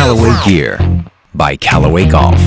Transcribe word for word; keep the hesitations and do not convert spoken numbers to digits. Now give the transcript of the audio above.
Callaway gear by Callaway Golf.